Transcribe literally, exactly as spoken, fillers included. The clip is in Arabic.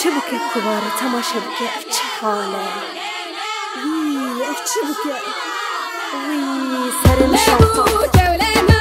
شبكة كبار تما شبكة حالة وي شبكة وي صار مشطط.